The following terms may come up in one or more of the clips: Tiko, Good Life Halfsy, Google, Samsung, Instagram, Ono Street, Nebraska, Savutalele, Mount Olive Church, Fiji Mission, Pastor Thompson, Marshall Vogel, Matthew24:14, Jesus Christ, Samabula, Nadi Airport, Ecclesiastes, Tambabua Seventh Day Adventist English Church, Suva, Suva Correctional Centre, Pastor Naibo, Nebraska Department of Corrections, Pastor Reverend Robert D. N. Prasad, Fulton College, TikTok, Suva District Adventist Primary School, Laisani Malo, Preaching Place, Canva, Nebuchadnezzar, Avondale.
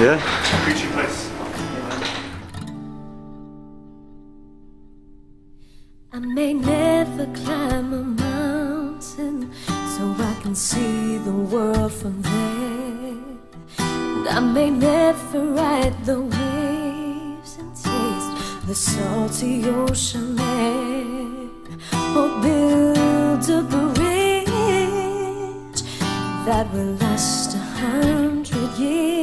Yeah? Preaching Place. I may never climb a mountain so I can see the world from there. And I may never ride the waves and taste the salty ocean air, or build a bridge that will last 100 years.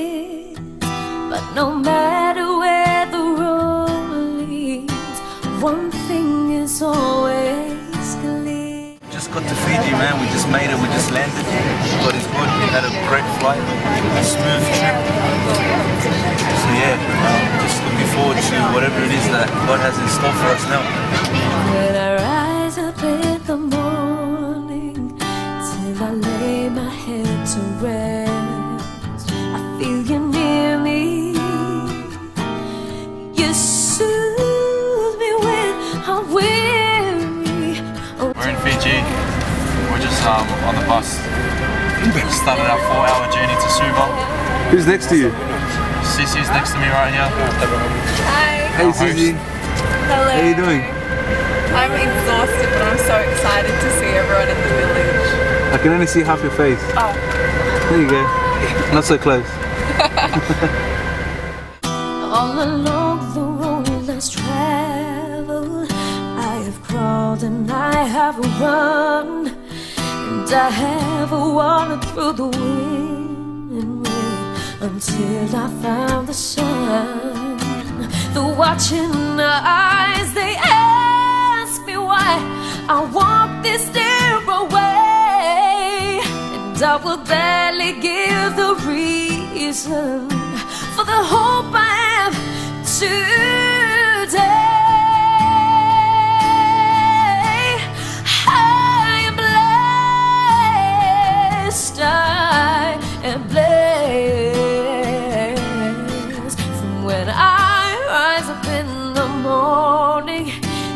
But no matter where the road leads, one thing is always clear. Just got to Fiji, man. We just made it. We just landed. God is good. We had a great flight, a smooth trip. So yeah, just looking forward to whatever it is that God has in store for us now. When I rise up in the morning, till I lay my head to rest, I feel you near me. We're in Fiji. We're just on the bus. We just started our 4-hour journey to Suva. Who's next to you? Cici's next to me right here. Hi. Hey Cici. Hello. How are you doing? I'm exhausted, but I'm so excited to see everyone in the village. I can only see half your face. Oh. There you go. Not so close. All along the road less traveled, I have crawled and I have run, and I have wandered through the wind and rain until I found the sun. The watching eyes, they ask me why I walk this narrow way, and I will barely give the reason for the hope I have today. I am blessed, I am blessed. From when I rise up in the morning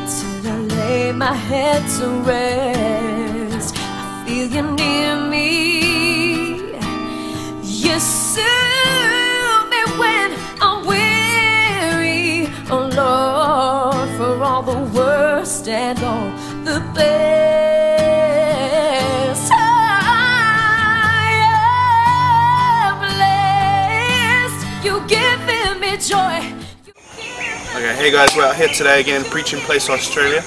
till I lay my head to rest, I feel you near me. You soothe when I'm weary, oh Lord, for all the worst and all the best. I am blessed. You've given me joy. Okay, hey guys, we're out here today again, Preaching Place, Australia.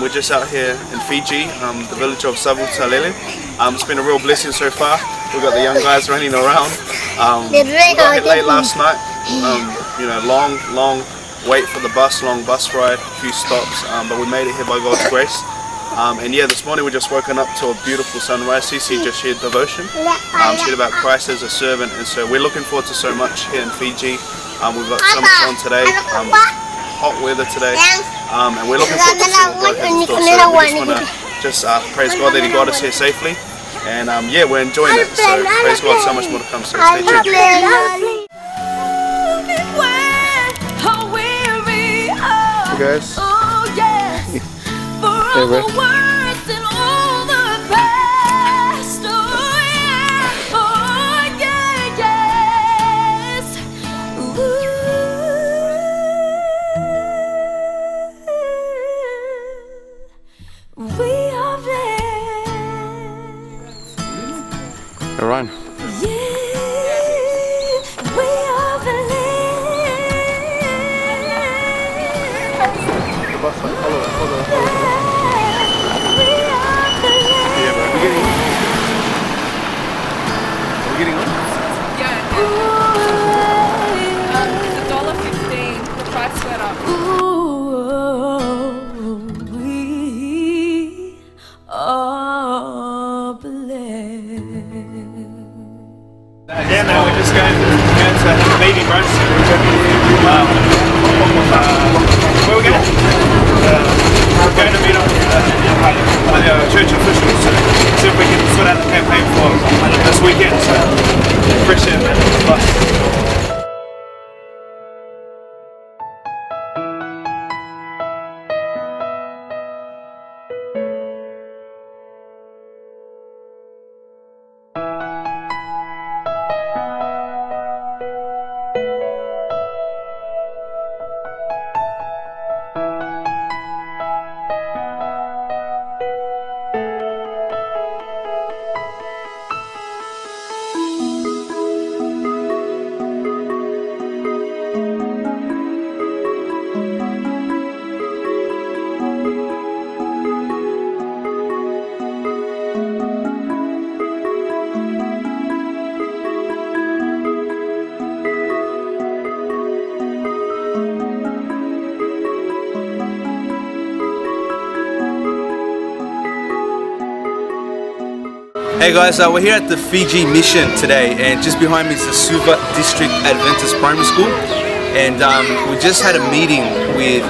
We're just out here in Fiji, the village of Savutalele. It's been a real blessing so far. We've got the young guys running around. We got here late last night. You know, long wait for the bus, long bus ride, a few stops, but we made it here by God's grace. And yeah, this morning we just woken up to a beautiful sunrise. Cece just shared devotion. She shared about Christ as a servant, and so we're looking forward to so much here in Fiji. We've got so much on today. Hot weather today, and we're looking forward to seeing what God has in store. So we just want to praise God that He got us here safely, and yeah, we're enjoying it. So praise God, so much more to come. So stay tuned. Hey guys. Hey bro. Ryan. Yeah, we are We're getting on? Yeah. $1.15 for price set up. Ooh, we are blessed. Yeah, man, we're just going to have a meeting, bro. Where are we going? We're going to meet up with the church officials to see if we can sort out the campaign for this weekend. So, fresh air, man. Bye. Hey guys, we're here at the Fiji Mission today, and just behind me is the Suva District Adventist Primary School, and we just had a meeting with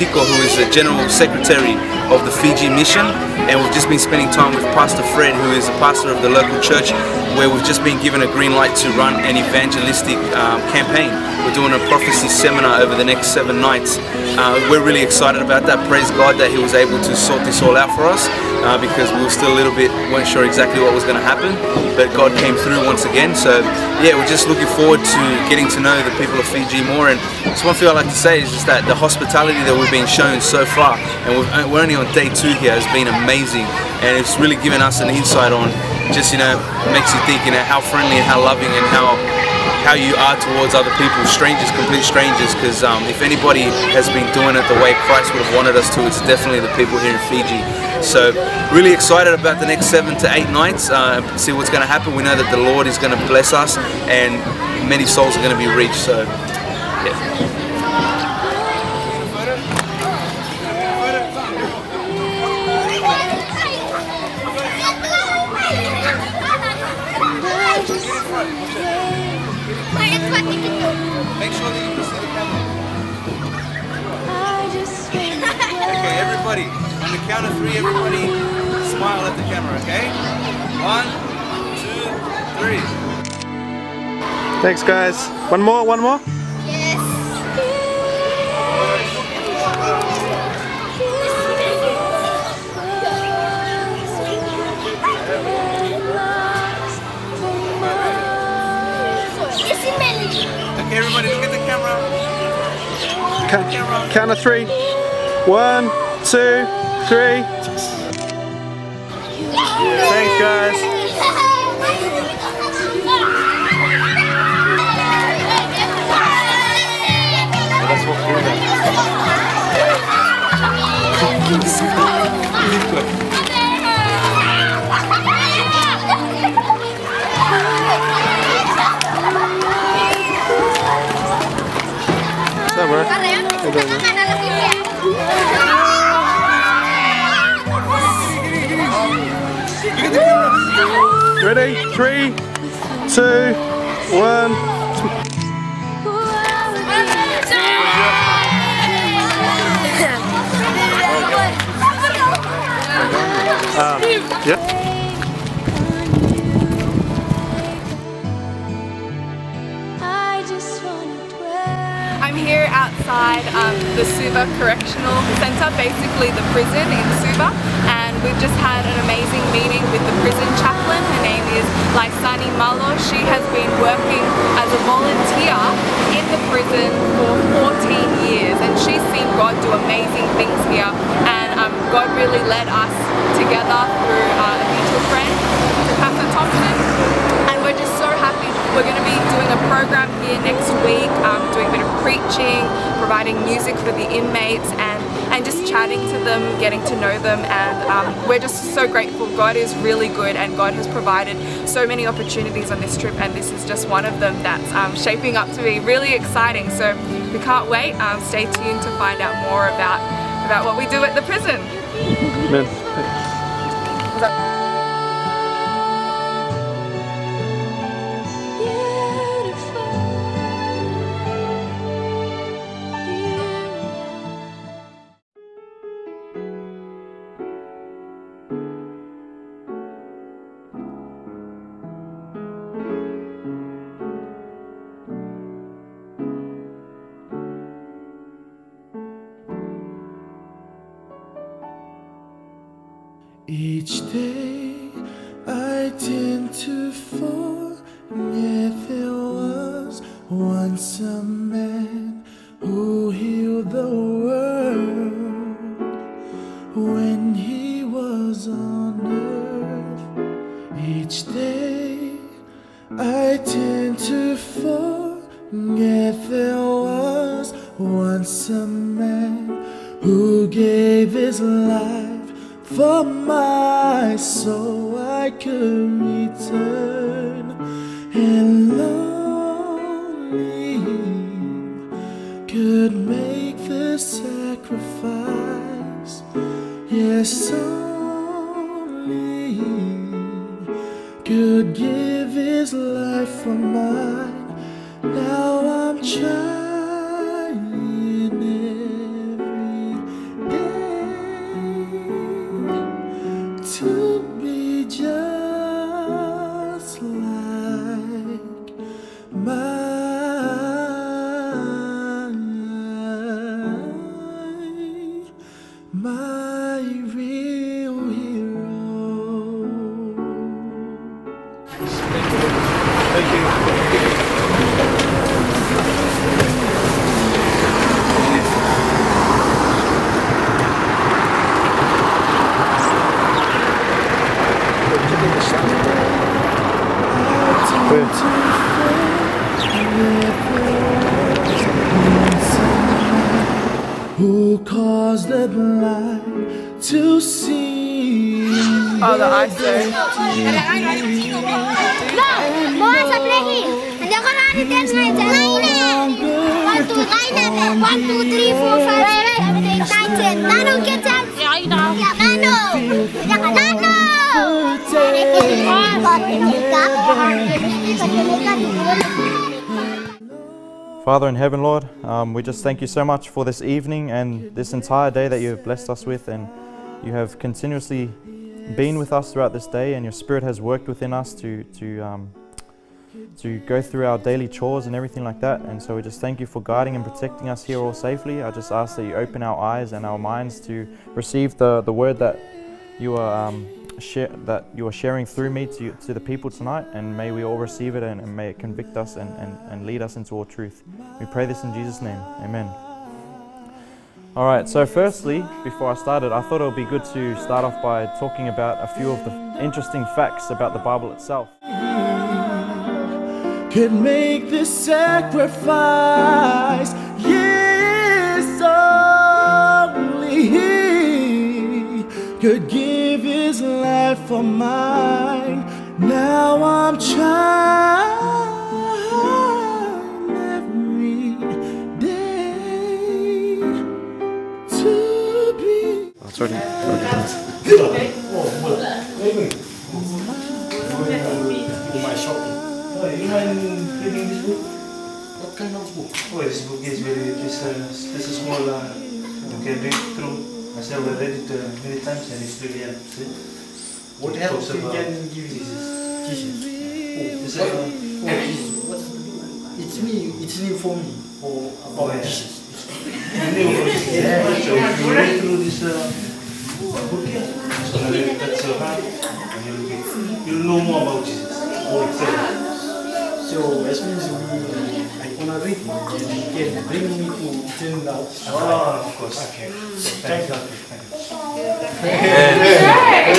Tiko, who is the General Secretary of the Fiji Mission, and we've just been spending time with Pastor Fred, who is the pastor of the local church, where we've just been given a green light to run an evangelistic campaign. We're doing a prophecy seminar over the next 7 nights. We're really excited about that. Praise God that he was able to sort this all out for us, because we were still a little bit, weren't sure exactly what was going to happen, but God came through once again. So yeah, we're just looking forward to getting to know the people of Fiji more. And just one thing I'd like to say is just that the hospitality that we've been shown so far, and we're only on day 2 here, has been amazing, and it's really given us an insight on just, you know, makes you think, you know, how friendly and how loving and how you are towards other people, strangers, complete strangers, because if anybody has been doing it the way Christ would have wanted us to, it's definitely the people here in Fiji. So really excited about the next 7 to 8 nights, see what's going to happen. We know that the Lord is going to bless us and many souls are going to be reached, so yeah. Make sure that you can see the camera. Okay, everybody, on the count of 3, everybody smile at the camera, okay? 1, 2, 3. Thanks, guys. One more, one more? Yes. Okay, everybody, look at the camera. Count of 3. 1, 2, 3. Thanks, guys. That's what we're Ready? 3, 2, 1. Yep. Here outside the Suva Correctional Centre, basically the prison in Suva, and we've just had an amazing meeting with the prison chaplain. Her name is Laisani Malo. She has been working as a volunteer in the prison for 14 years, and she's seen God do amazing things here, and God really led us together through a mutual friend, Pastor Thompson, and we're just so happy. We're going to be doing a program here next week, doing a bit of preaching, providing music for the inmates, and just chatting to them, getting to know them, and we're just so grateful. God is really good, and God has provided so many opportunities on this trip, and this is just one of them that's shaping up to be really exciting. So we can't wait. Stay tuned to find out more about what we do at the prison. Amen. Each day I tend to fall, yet there was once a man who healed the world when he was on earth. Each day I tend to fall, yet there was once a man who gave his life for my soul I could return, and lonely could make the sacrifice. Yes, only could give his life for mine. Now I'm trying every day to be just like my real hero. Thank you. Who caused the blind to see? Oh, the eyes there. Father in heaven, Lord, we just thank you so much for this evening and this entire day that you have blessed us with, and you have continuously been with us throughout this day, and your Spirit has worked within us to go through our daily chores and everything like that. And so we just thank you for guiding and protecting us here all safely. I just ask that you open our eyes and our minds to receive the word that you are sharing through me to the people tonight, and may we all receive it, and may it convict us and lead us into all truth. We pray this in Jesus' name. Amen. Alright, so firstly, before I started, I thought it would be good to start off by talking about a few of the interesting facts about the Bible itself. Could make this sacrifice, yes, only He could give His life for mine. Now I'm trying every day to be. Oh, sorry. Oh, oh, you mind reading this book? What kind of book? Oh, this book is very, it's a small, you can read through. Myself, I read it many times and it's really helpful. What helps you can give Jesus? Jesus. Oh, it's new for me. Oh, about Jesus. It's new for Jesus. Yeah. So if you read through this book here, that's hard, and you'll know more about Jesus. Oh, it's so that means I wanna read it and can bring me to turn out. Oh, of course. Okay. Thank God. Amen.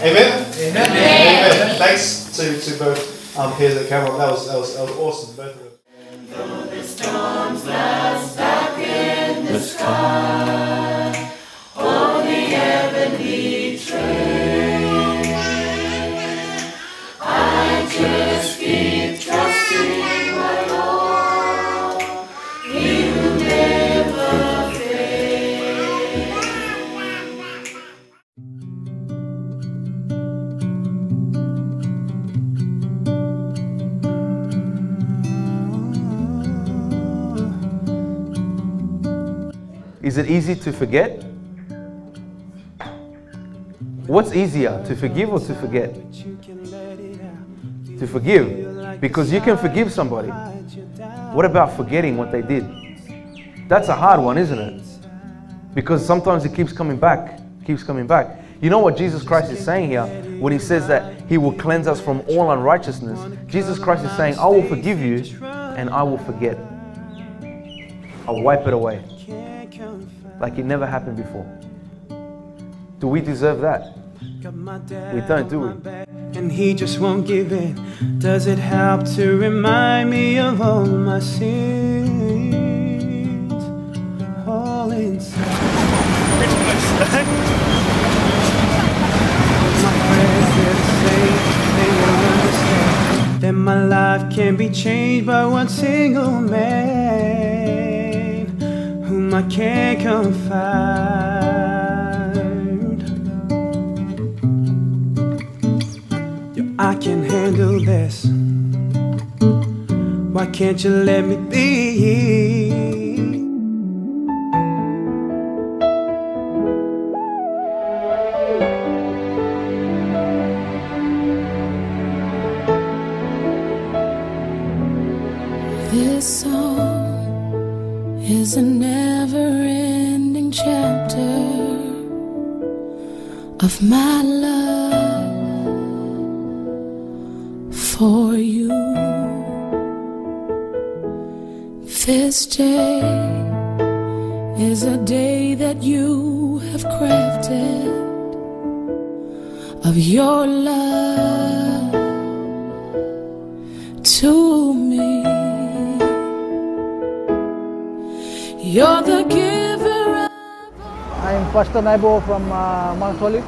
Amen. Amen. Amen. Amen. Thanks to both pairs that came on. That was awesome, both of them. And though the storms last back in the sky, all the ebony trail. Just keep trusting my Lord, He will never fail. Is it easy to forget? What's easier, to forgive or to forget? To forgive, because you can forgive somebody. What about forgetting what they did? That's a hard one, isn't it? Because sometimes it keeps coming back, keeps coming back. You know what Jesus Christ is saying here when He says that He will cleanse us from all unrighteousness? Jesus Christ is saying, I will forgive you and I will forget. I'll wipe it away like it never happened before. Do we deserve that? We don't, do we? And He just won't give in. Does it help to remind me of all my sins? All inside. My friends, they're the same. They won't understand that my life can be changed by one single man whom I can't confide. can handle this. Why can't you let me be? This song is a never-ending chapter of my love for you. This day is a day that you have crafted of your love to me. You're the giver of... I'm Pastor Naibo from Mount Olive,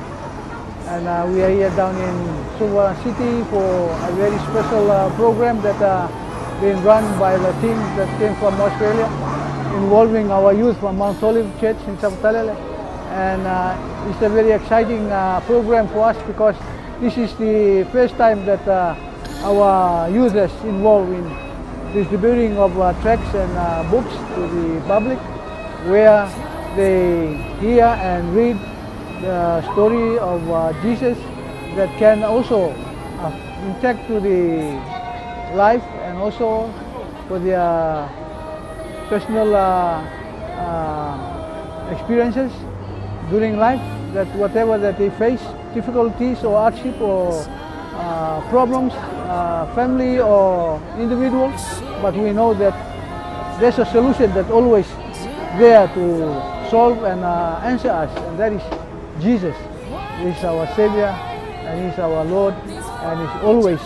and we are here down in Suva City for a very special program that being run by the team that came from Australia, involving our youth from Mount Olive Church in Savutalele. And it's a very exciting program for us, because this is the first time that our youth is involved in distributing of tracts and books to the public, where they hear and read the story of Jesus that can also impact to the life and also for their personal experiences during life, that whatever that they face, difficulties or hardship or problems, family or individuals, but we know that there's a solution that always there to solve and answer us, and that is Jesus. He's our Savior and He's our Lord, and He's always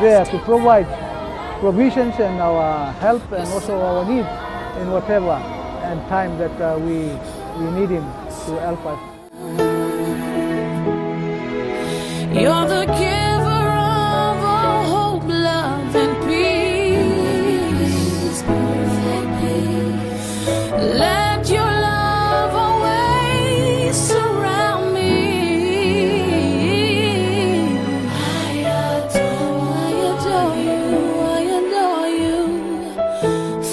there to provide provisions and our help and also our needs in whatever and time that we need Him to help us. You're the giver of all hope, love, and peace. Let your love always surround me. I adore you,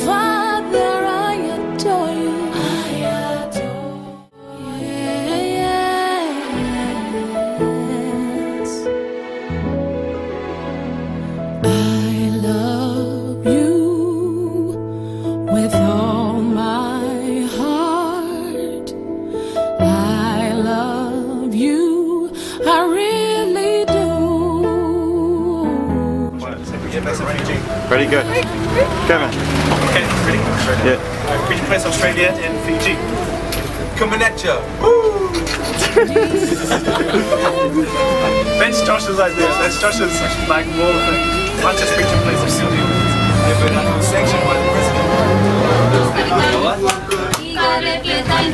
Father. I adore you. I adore you. Pretty good. Kevin. Okay, ready? Yeah. Preaching Place, Australia and Fiji. Coming at ya. Woo! Let's touch this like this. Let's touch this like more thing. Not just Preaching Place, Australia. Yeah, but I'm sanctioned by the president. Today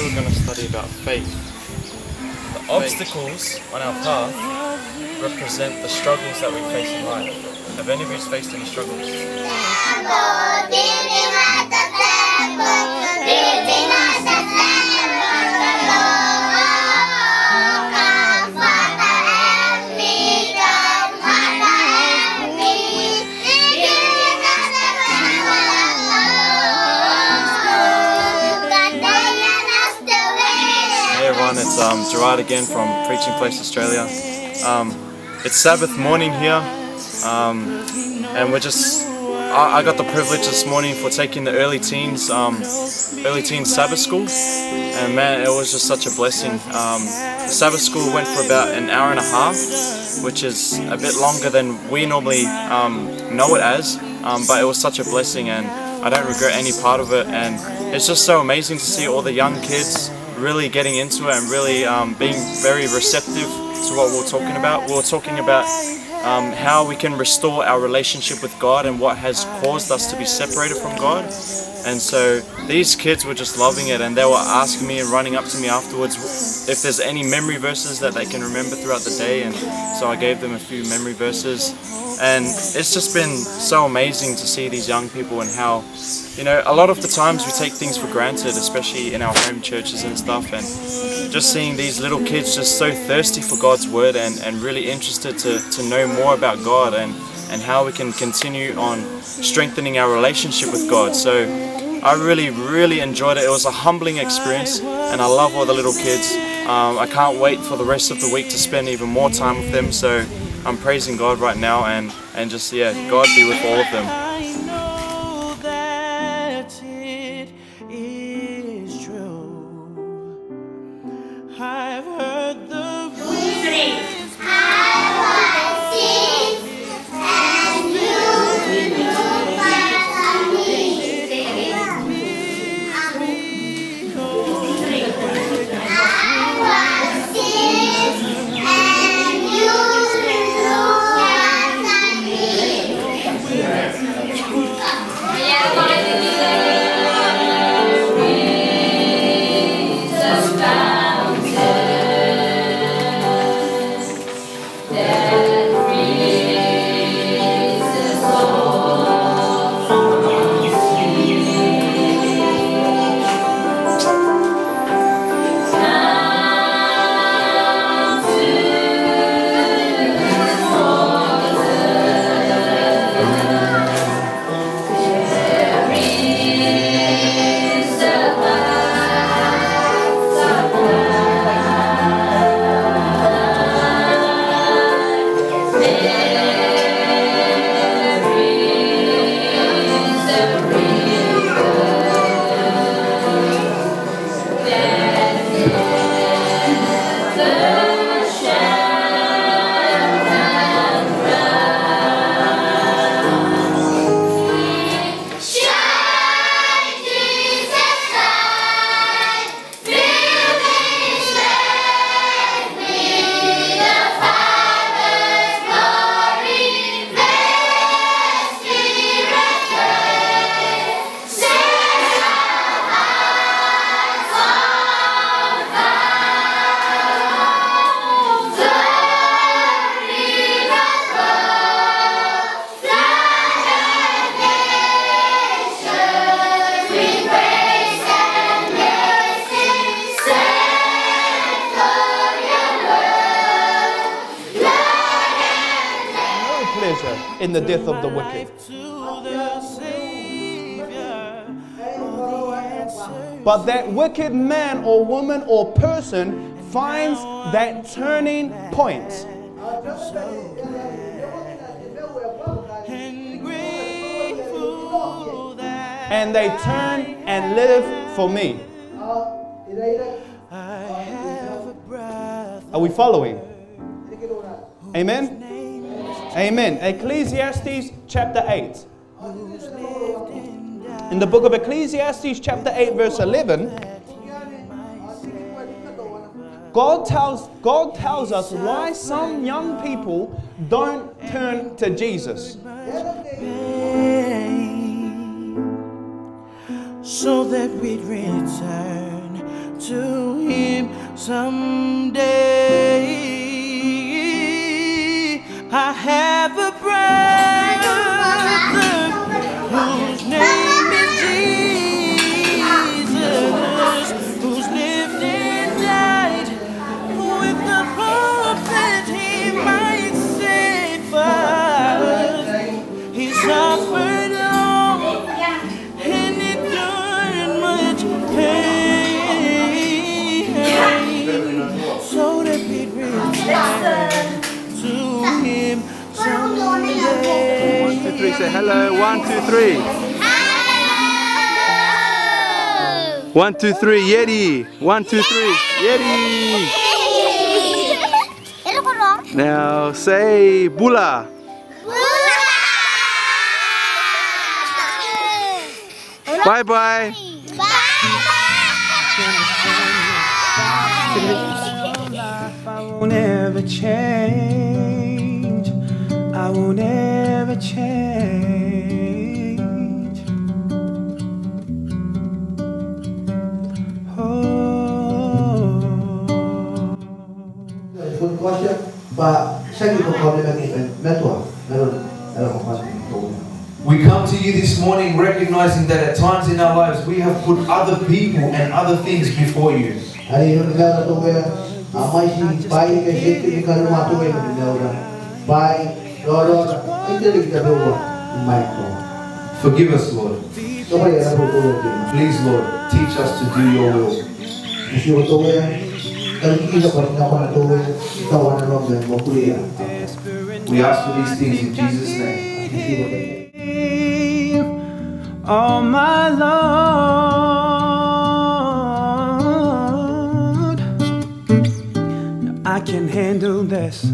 we're going to study about faith. The obstacles on our path represent the struggles that we face in life. Have any of you faced any struggles? It's Gerard again from Preaching Place, Australia. It's Sabbath morning here, and we're just, I got the privilege this morning for taking the early teens Sabbath school, and man, it was just such a blessing. The Sabbath school went for about an hour and a half, which is a bit longer than we normally know it as, but it was such a blessing, and I don't regret any part of it. And it's just so amazing to see all the young kids really getting into it and really being very receptive to what we're talking about. We're talking about how we can restore our relationship with God and what has caused us to be separated from God. And so these kids were just loving it, and they were asking me and running up to me afterwards if there's any memory verses that they can remember throughout the day, and so I gave them a few memory verses. And it's just been so amazing to see these young people and how, you know, a lot of the times we take things for granted, especially in our home churches and stuff, and just seeing these little kids just so thirsty for God's Word and really interested to know more about God and how we can continue on strengthening our relationship with God. So I really enjoyed it. It was a humbling experience, and I love all the little kids. I can't wait for the rest of the week to spend even more time with them, so I'm praising God right now, and just, yeah, God be with all of them. In the death of the wicked. But that wicked man or woman or person finds that turning point. And they turn and live for me. Are we following? Amen? Amen. Ecclesiastes chapter 8. In the book of Ecclesiastes chapter 8 verse 11, God tells us why some young people don't turn to Jesus. So that we'd return to Him someday. I have a brother whose name is Jesus, who's lived and died with the hope that He might save us. He suffered long and endured much pain. 3. Say hello. 1, 2, 3. Hello. 1, 2, 3. Yeti. 1, 2, 3. Yeti. Now say Bula. Bula. Bye bye. I won't ever change. I won't ever change. Oh. Food kosher, but check your problem. We come to you this morning recognizing that at times in our lives we have put other people and other things before you. Forgive us, Lord. Please, Lord, teach us to do your will. We ask for these things in Jesus' name. All my love. I can handle this.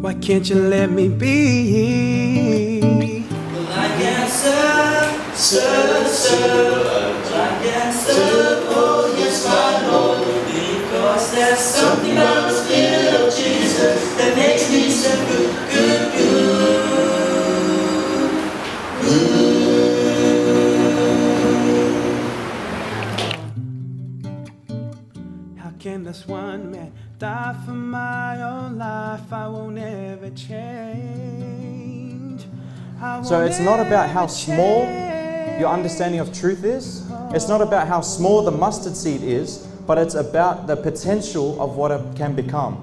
Why can't you let me be? Well, I can serve, serve, serve. I can serve, oh yes, my Lord. Because there's something about the Spirit of Jesus that makes me so good, good, good, good. Can this one man die for my own life? I won't ever change. So it's not about how small your understanding of truth is. It's not about how small the mustard seed is, but it's about the potential of what it can become.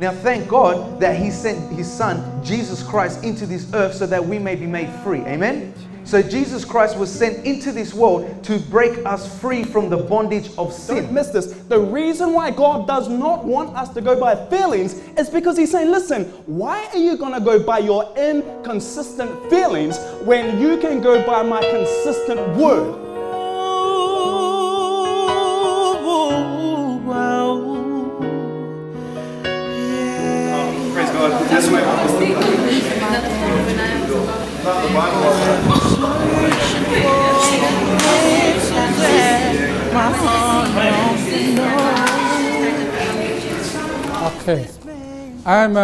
Now thank God that He sent His Son, Jesus Christ, into this earth so that we may be made free. Amen? So Jesus Christ was sent into this world to break us free from the bondage of sin. Don't miss this. The reason why God does not want us to go by feelings is because He's saying, listen, why are you going to go by your inconsistent feelings when you can go by my consistent word? Oh, wow. Praise God. This way. Okay, I'm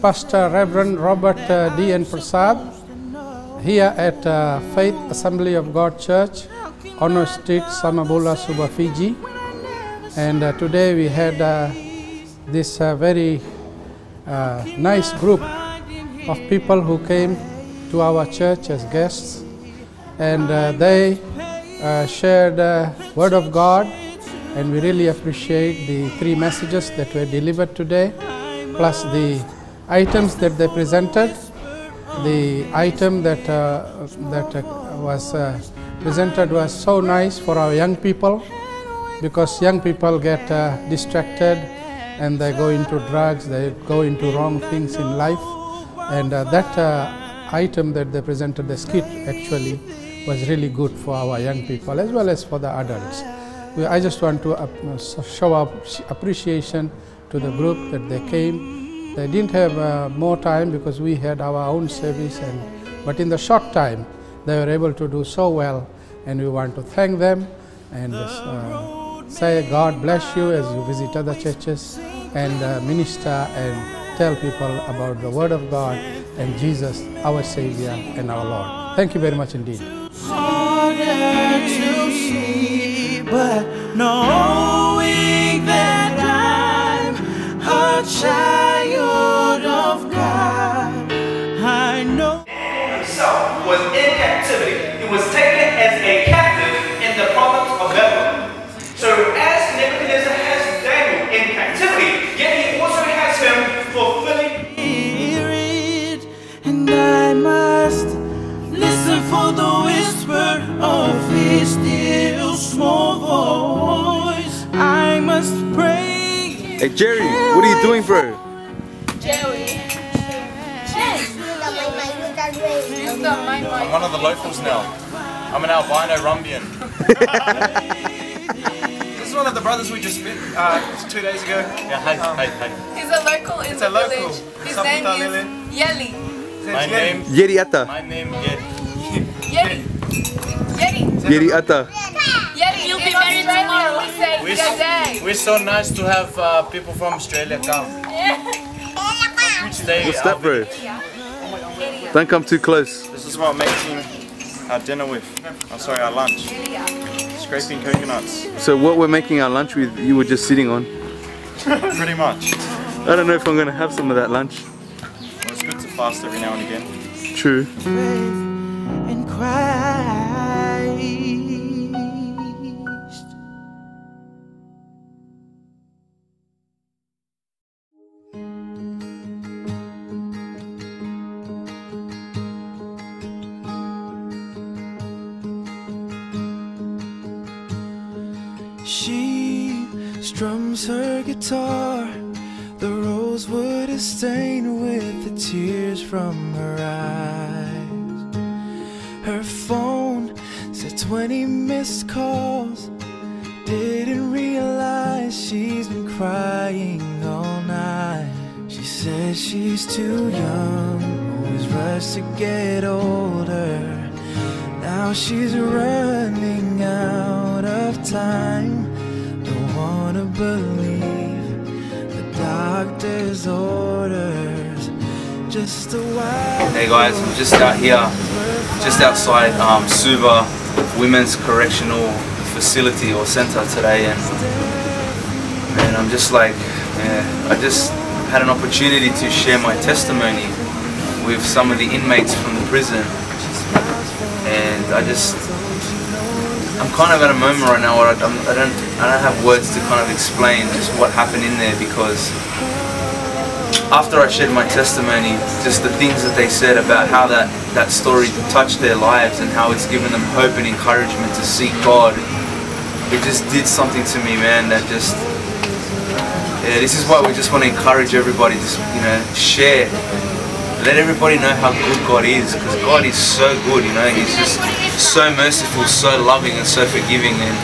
Pastor Reverend Robert D. N. Prasad here at Faith Assembly of God Church, Ono Street, Samabula, Suva, Fiji. And today we had this very nice group of people who came to our church as guests, and they shared the Word of God, and we really appreciate the 3 messages that were delivered today, plus the items that they presented. The item that, was presented was so nice for our young people, because young people get distracted and they go into drugs, they go into wrong things in life, and that item that they presented, the skit actually, was really good for our young people as well as for the adults. I just want to show our appreciation to the group that they came. They didn't have more time because we had our own service, but in the short time they were able to do so well, and we want to thank them and say God bless you as you visit other churches and minister and tell people about the Word of God and Jesus, our Savior and our Lord. Thank you very much indeed. Harder to see, but knowing that I'm a child of God, I know. Himself was in captivity. He was taken as a captive in the province of Babylon. So as Nebuchadnezzar has Daniel in captivity, yet he also has him fulfilling. I must listen for the whisper of His still small voice. I must pray. Hey Jerry, what are you doing, bro? Jerry. Jerry. I'm one of the locals now. I'm an albino Rumbian. This is one of the brothers we just met 2 days ago. Yeah, hey. He's a local in the village. His name is Yeli. My name Yeri Atta. You'll be married tomorrow. We're so nice to have people from Australia come. What's that, bro? Don't come too close. This is what I'm making our dinner with. Our lunch. Scraping coconuts. So what we're making our lunch with, you were just sitting on? Pretty much. I don't know if I'm going to have some of that lunch. Well, it's good to fast every now and again. True. And cry. Her guitar, the rosewood is stained with the tears from her eyes. Her phone said 20 missed calls, didn't realize she's been crying all night. She says she's too young, always rushed to get older. Now she's running out of time. Wanna believe the doctor's orders. Just a while. Hey guys, I'm just out here, just outside Suva Women's Correctional Facility or Centre today, and I'm just like, yeah, I just had an opportunity to share my testimony with some of the inmates from the prison, and I'm kind of at a moment right now where I don't have words to kind of explain just what happened in there, because after I shared my testimony, just the things that they said about how that story touched their lives and how it's given them hope and encouragement to seek God, it just did something to me, man. That just, yeah, this is why we just want to encourage everybody, just, you know, share. Let everybody know how good God is, because God is so good, you know, He's just so merciful, so loving and so forgiving. And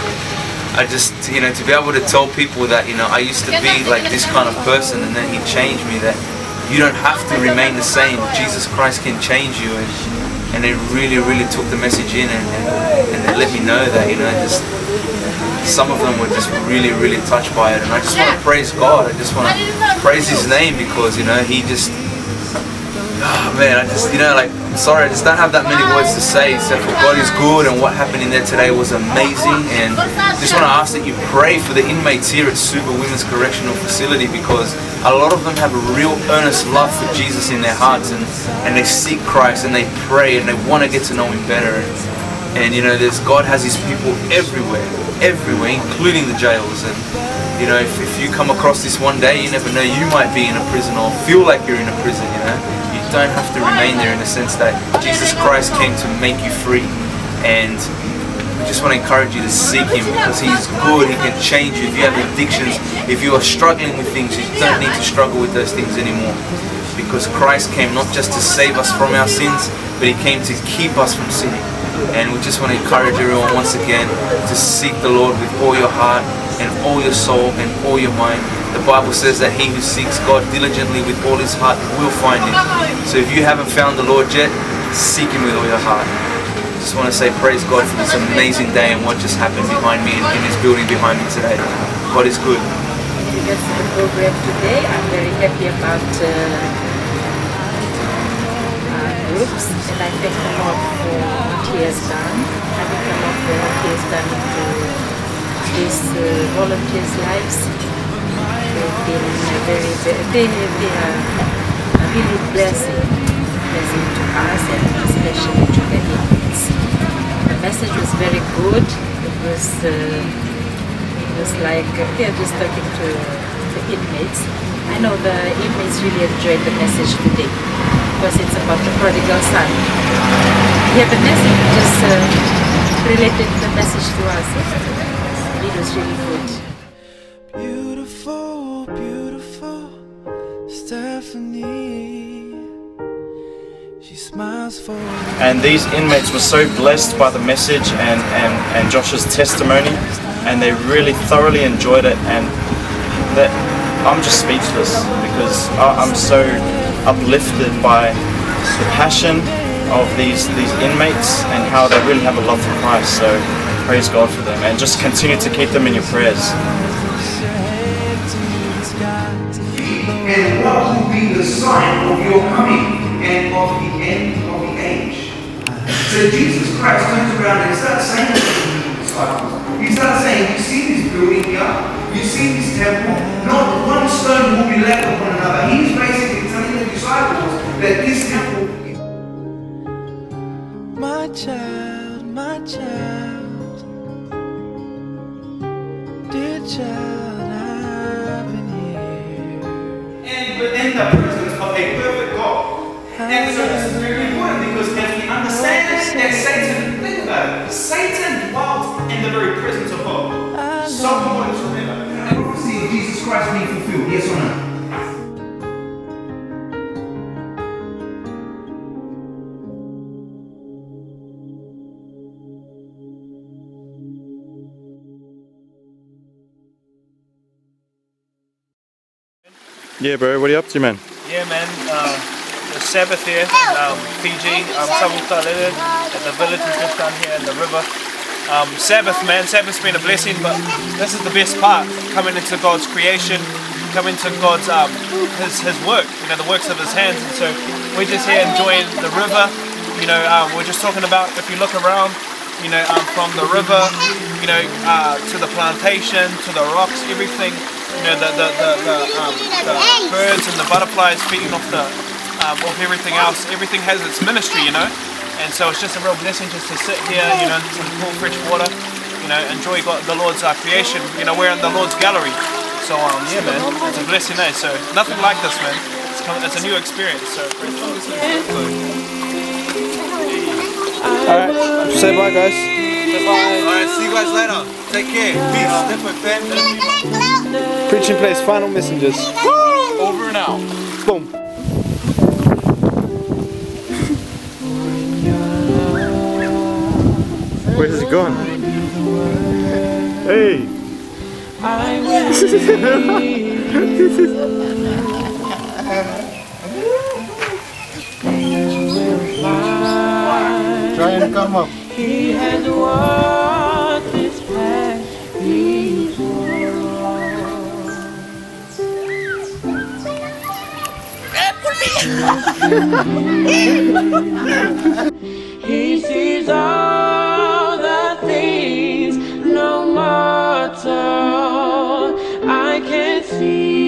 I just, you know, to be able to tell people that, you know, I used to be like this kind of person and then He changed me, that you don't have to remain the same, Jesus Christ can change you. And they really, really took the message in, and they let me know that, you know, just some of them were just really, really touched by it. And I just want to praise God, I just want to praise His name, because, you know, He just, oh man, I just, you know, like, I'm sorry, I just don't have that many words to say, except for God is good, and what happened in there today was amazing. And just want to ask that you pray for the inmates here at Suva Women's Correctional Facility, because a lot of them have a real earnest love for Jesus in their hearts, and they seek Christ, and they pray, and they want to get to know Him better. And you know, God has His people everywhere, everywhere, including the jails. And you know, if you come across this one day, you never know, you might be in a prison or feel like you're in a prison, you know. You don't have to remain there, in the sense that Jesus Christ came to make you free. And we just want to encourage you to seek Him, because He's good, He can change you. If you have addictions, if you are struggling with things, you don't need to struggle with those things anymore. Because Christ came not just to save us from our sins, but He came to keep us from sinning. And we just want to encourage everyone once again to seek the Lord with all your heart and all your soul and all your mind. The Bible says that he who seeks God diligently with all his heart will find Him. So if you haven't found the Lord yet, seek Him with all your heart. Just want to say praise God for this amazing day and what just happened behind me and in this building behind me today. God is good. Yes, the program today, I'm very happy about groups, and I thank the Lord for what He has done. I thank the Lord for what He has done to these volunteers' lives. They've been a really blessing to us, and especially to the inmates. The message was very good. It was like they're just talking to the inmates. I know the inmates really enjoyed the message today, because it's about the prodigal son. Yeah, the message just related the message to us. It was really good. Beautiful, beautiful Stephanie. She smiles And these inmates were so blessed by the message and Josh's testimony, and they really thoroughly enjoyed it, and that I'm just speechless because I'm so uplifted by the passion of these inmates and how they really have a love for Christ. So praise God for them, and just continue to keep them in your prayers. And what will be the sign of your coming and of the end of the age? So Jesus Christ turns around and starts saying to the disciples, he starts saying, you see this building here, you see this temple, not one stone will be left upon another. He's basically telling the disciples that this temple is... My child, my child, dear child, I've been here. And within the presence of a perfect God. And so this is very important, because as we understand that Satan, think about it, Satan dwells in the very presence of God. So important to remember. The prophecy of Jesus Christ being fulfilled, yes or no? Yeah, bro, what are you up to, man? Yeah, man, the Sabbath here in Fiji, Savutalele, at the village we've just done here in the river. Sabbath, man, Sabbath's been a blessing, but this is the best part, coming into God's creation, coming to God's, his work, you know, the works of his hands. And so we're just here enjoying the river, you know, we're just talking about, if you look around, you know, from the river, you know, to the plantation, to the rocks, everything. You know, the birds and the butterflies feeding off the off everything else. Everything has its ministry, you know. And so it's just a real blessing just to sit here, you know, some cool fresh water, you know, enjoy the Lord's creation. You know, we're in the Lord's gallery. So yeah, man, it's a blessing, eh? So nothing like this, man. It's a new experience. So. All right, say bye, guys. Say bye. All right, see you guys later. Take care. Peace. Different family. Preaching Place, final messengers. Over and out. Boom. Where has it gone? Hey! Try and come up. He had walked this path before. He sees all the things no mortal I can see.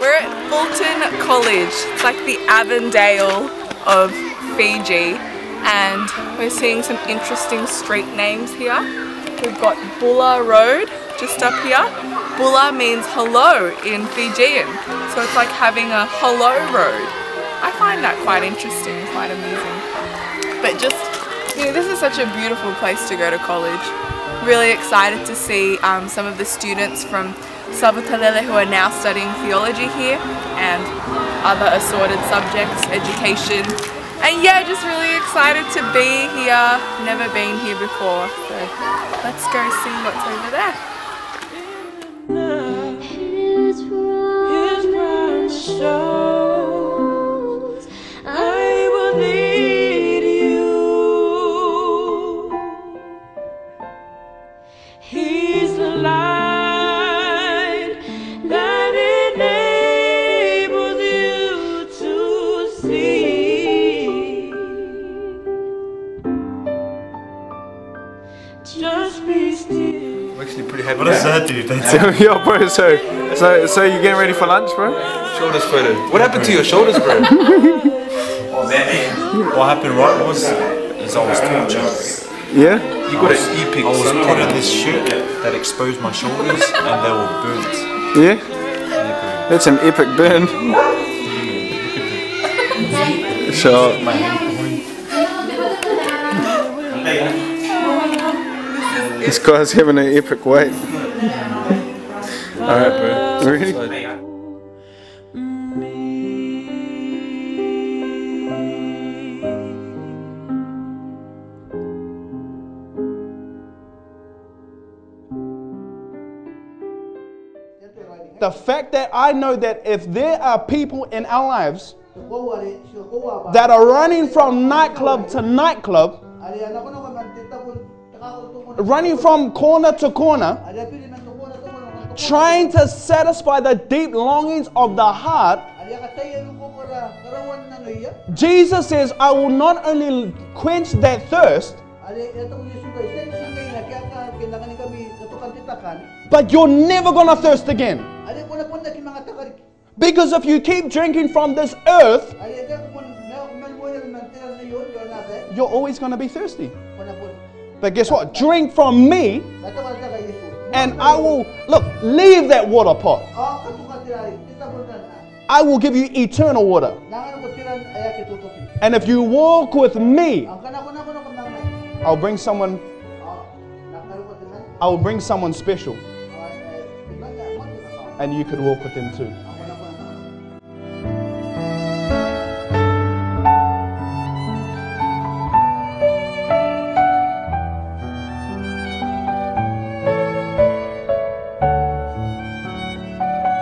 We're at Fulton College. It's like the Avondale of Fiji, and we're seeing some interesting street names here. We've got Bula Road just up here. Bula means hello in Fijian, so it's like having a hello road. I find that quite interesting, quite amusing. But just, you know, this is such a beautiful place to go to college. Really excited to see some of the students from Savutalele who are now studying theology here and other assorted subjects, education. And yeah, just really excited to be here. Never been here before, so let's go see what's over there. Shows I will need you. He's the light that enables you to see. Just be still. I'm actually pretty happy. What a sad dude. Yo, bro, so you getting ready for lunch, bro? Shoulders further. What happened to your shoulders, bro? What happened, right, is I was tortured. Yeah? You got an epic. I was put in this shirt that exposed my shoulders and they were burnt. Yeah? That's an epic burn. So this guy's having an epic wait. Alright, bro. Really? the fact that I know that if there are people in our lives that are running from nightclub to nightclub, running from corner to corner, trying to satisfy the deep longings of the heart, Jesus says, I will not only quench that thirst, but you're never going to thirst again. Because if you keep drinking from this earth, you're always going to be thirsty. But guess what? Drink from me, and I will, look, leave that water pot. I will give you eternal water. And if you walk with me, I will bring someone special. And you could walk with them too.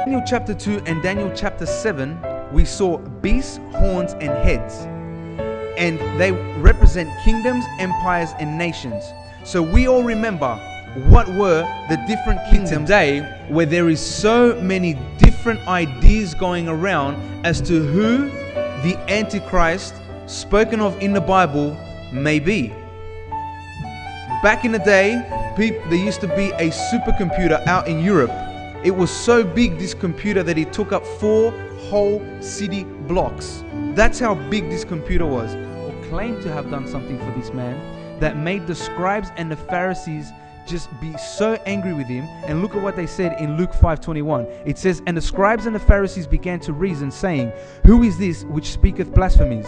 Daniel chapter 2 and Daniel chapter 7, we saw beasts, horns, and heads. And they represent kingdoms, empires, and nations. So we all remember what were the different kingdoms today, where there is so many different ideas going around as to who the Antichrist spoken of in the Bible may be. Back in the day, there used to be a supercomputer out in Europe. It was so big, this computer, that it took up 4 whole city blocks. That's how big this computer was. Or claimed to have done something for this man that made the scribes and the Pharisees just be so angry with him. And look at what they said in Luke 5:21. It says, and the scribes and the Pharisees began to reason, saying, who is this which speaketh blasphemies?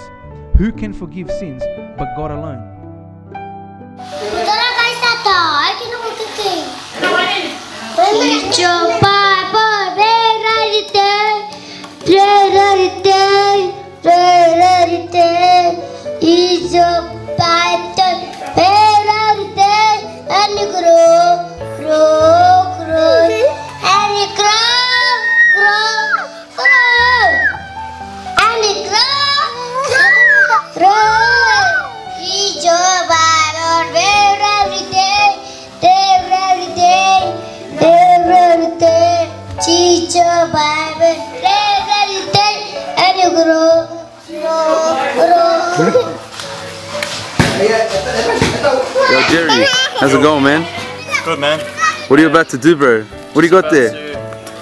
Who can forgive sins but God alone? Yo, Jerry, how's it going, man? Good, man. What are you about to do, bro? What do you got there?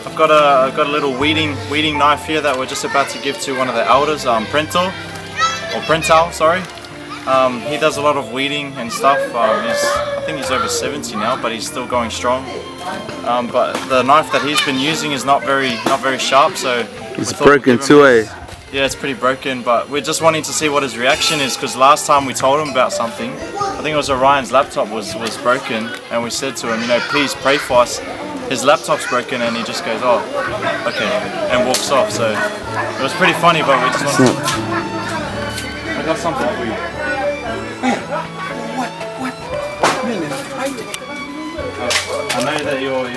I've got a little weeding knife here that we're just about to give to one of the elders, Prental, sorry. He does a lot of weeding and stuff. I think he's over 70 now, but he's still going strong. But the knife that he's been using is not very sharp, so it's broken too, eh? Yeah, it's pretty broken, but we're just wanting to see what his reaction is, because last time we told him about something, I think it was Orion's laptop was broken, and we said to him, you know, please pray for us. His laptop's broken, and he just goes, oh, okay, and walks off. So it was pretty funny, but we just wanted to... I got something for you. I know that your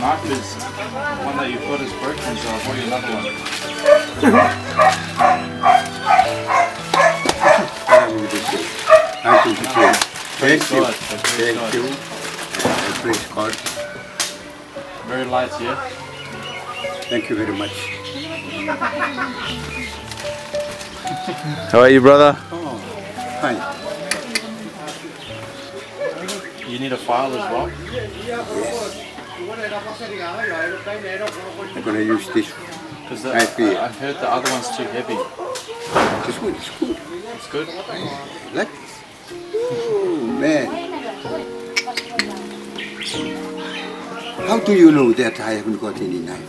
knife is, the one that you put is broken, so I bought you another one. Thank you. Praise God. Very light, yeah? Thank you very much. How are you, brother? Oh, fine. You need a file as well? Yes. I'm going to use this. Because I've heard the other one's too heavy. It's good, it's good. It's good? Like this. Oh, man. How do you know that I haven't got any knife?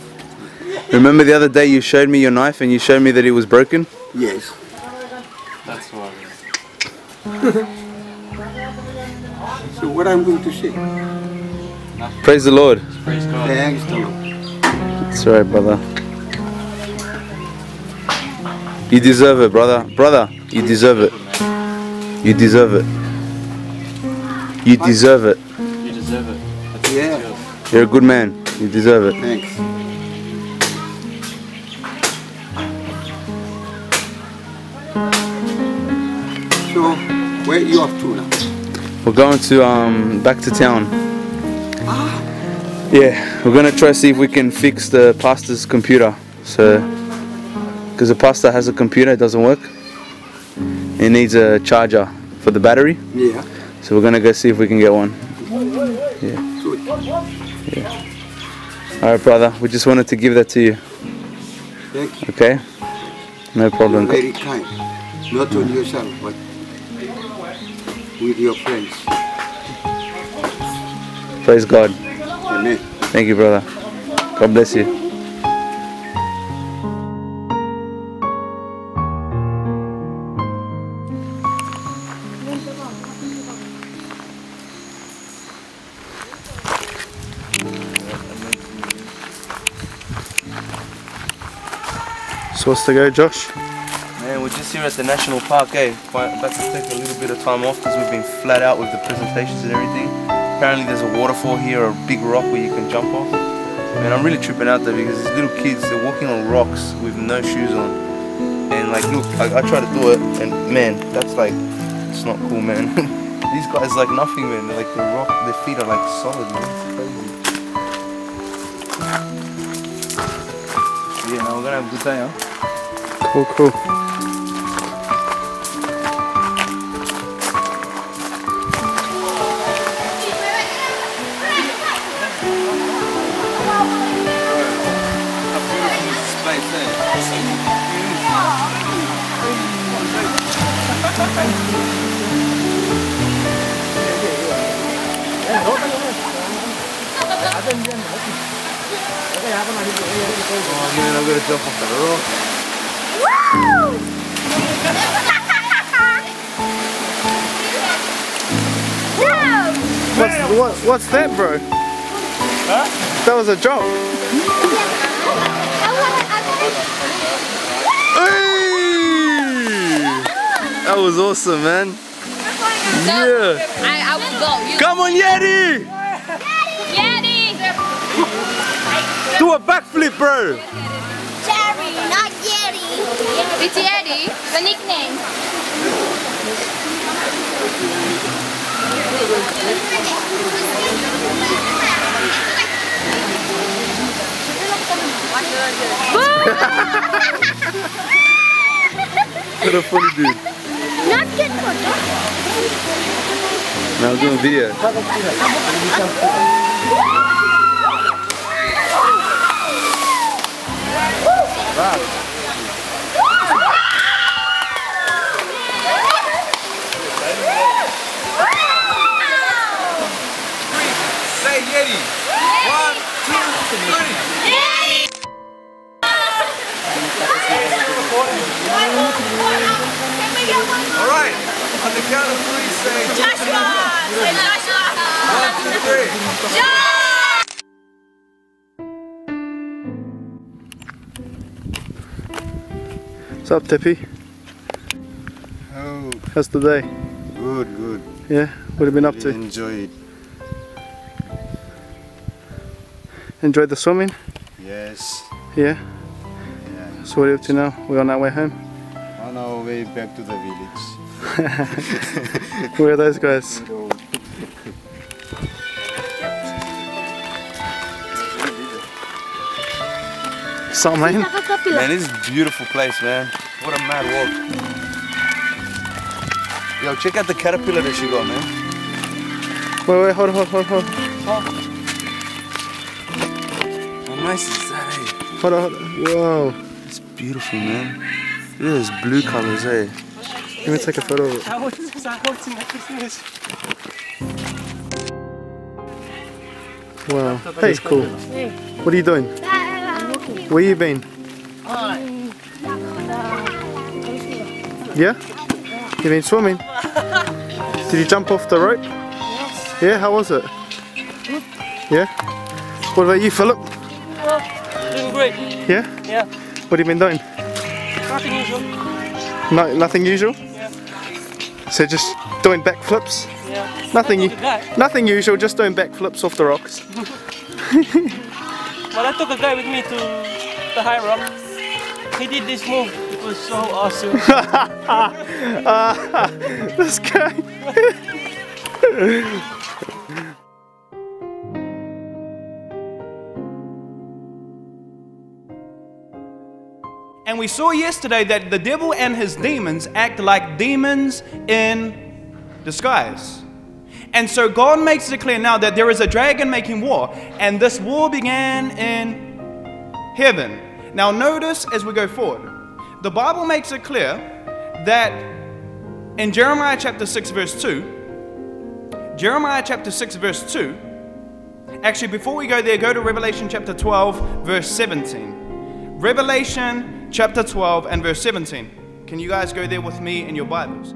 Remember the other day you showed me your knife and you showed me that it was broken? Yes. That's why. So what I'm going to say? Nothing. Praise the Lord. Praise God. Thanks the Lord. It's alright, brother. You deserve it, brother. Brother, you deserve it. You deserve it. You deserve it. You deserve it. Yeah. You're a good man. You deserve it. Thanks. Where are you up to now? We're going to back to town. Ah. Yeah, we're gonna try to see if we can fix the pastor's computer. So, because the pastor has a computer, it doesn't work. It needs a charger for the battery. Yeah. So we're gonna go see if we can get one. Yeah. Good. Yeah. All right, brother. We just wanted to give that to you. Thank you. Okay. No problem. You're very kind. Not on yourself, but with your friends. Praise God. Amen. Thank you, brother. God bless you. What's to go, Josh? Man, we're just here at the National Park, eh? About to take a little bit of time off because we've been flat out with the presentations and everything. Apparently there's a waterfall here, a big rock where you can jump off. Man, I'm really tripping out though because these little kids, they're walking on rocks with no shoes on. And like, look, I try to do it and man, that's like, it's not cool, man. These guys like nothing, man. They're like the rock, their feet are like solid, man. It's crazy. Yeah, now we're gonna have a good day, huh? Cool, cool. Oh man, I'm gonna jump off the rock. What's that, bro? Huh? That was a joke. Hey! That was awesome, man. Yeah. I will go. Come on, Yeti! Yeti! Do a backflip, bro. Jerry, not Yeti. It's Yeti, the nickname. What a funny dude. Not good for dogs. Now I'm doing a video. Wow. Say Yeti. 1, 2, 3. Yeti. All right. On the count of 3, say Joshua. Say Joshua. 1, 2, 3. Joshua. What's up, Tippy? Oh. How's the day? Good, good. Yeah? What have you been up to? Enjoyed. Enjoyed the swimming? Yes. Yeah? Yeah. So what are you up to now? We're on our way home? On our way back to the village. Where are those guys? No. Man, this is a beautiful place, man. What a mad walk. Yo, check out the caterpillar that she got, man. Wait, hold. How nice is that, eh? Hold on. Whoa. It's beautiful, man. Look at those blue colors, eh? Let me take a photo of it. Wow. That is cool. What are you doing? Where you been? Yeah? You been swimming? Did you jump off the rope? Yes. Yeah, how was it? Good. Yeah? What about you, Philip? Doing great. Yeah? Yeah. What have you been doing? Nothing usual. No, nothing usual? Yeah. So just doing backflips? Yeah. Nothing usual, just doing backflips off the rocks. Well, I took a guy with me to the high rock. He did this move. It was so awesome. This guy. And we saw yesterday that the devil and his demons act like demons in disguise. And so God makes it clear now that there is a dragon making war, and this war began in heaven. Now notice as we go forward, the Bible makes it clear that in Jeremiah chapter 6 verse 2, Jeremiah chapter 6 verse 2, actually before we go there, go to Revelation chapter 12 verse 17. Revelation chapter 12 and verse 17. Can you guys go there with me in your Bibles?